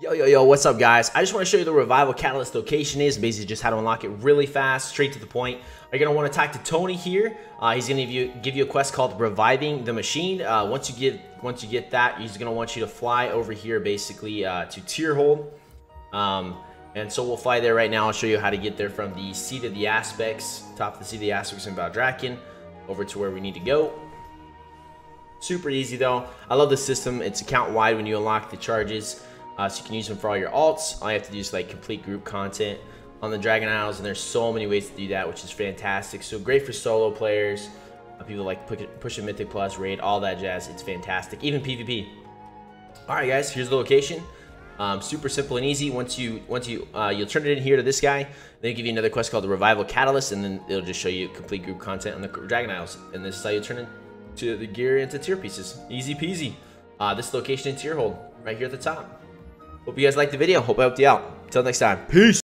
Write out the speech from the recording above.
Yo, what's up guys? I just want to show you the Revival Catalyst location is, basically just how to unlock it really fast, straight to the point. You're going to want to talk to Tony here. He's going to give you a quest called Reviving the Machine. Once you get that, he's going to want you to fly over here basically to Tyrhold. And so we'll fly there right now. I'll show you how to get there from the Seat of the Aspects, top of the Seat of the Aspects in Valdrakken, over to where we need to go. Super easy though. I love the system. It's account wide when you unlock the charges. So you can use them for all your alts. All you have to do is like complete group content on the Dragon Isles, and there's so many ways to do that, which is fantastic. So great for solo players, people like pushing Mythic Plus, Raid, all that jazz. It's fantastic, even PvP. All right, guys, here's the location. Super simple and easy. Once you'll turn it in here to this guy. They'll give you another quest called the Revival Catalyst, and then it'll just show you complete group content on the Dragon Isles. And this is how you turn it to the gear into tier pieces. Easy peasy. This location in Tyrhold, right here at the top. Hope you guys liked the video. Hope I helped you out. Until next time. Peace.